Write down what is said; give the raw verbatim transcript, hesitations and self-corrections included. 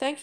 Thank